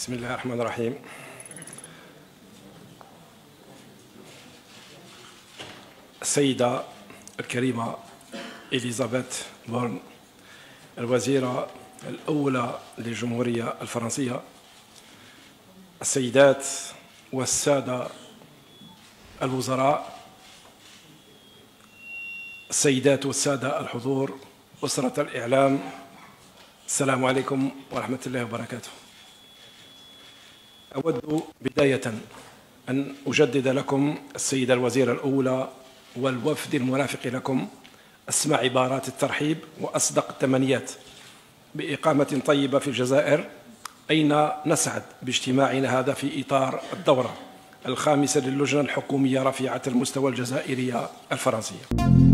بسم الله الرحمن الرحيم. السيدة الكريمة إليزابيث بورن الوزيرة الأولى للجمهورية الفرنسية، السيدات والسادة الوزراء، السيدات والسادة الحضور، أسرة الإعلام، السلام عليكم ورحمة الله وبركاته. أود بداية أن أجدد لكم السيدة الوزيرة الأولى والوفد المرافق لكم أسمى عبارات الترحيب وأصدق التمنيات بإقامة طيبة في الجزائر، أين نسعد باجتماعنا هذا في إطار الدورة الخامسة للجنة الحكومية رفيعة المستوى الجزائرية الفرنسية.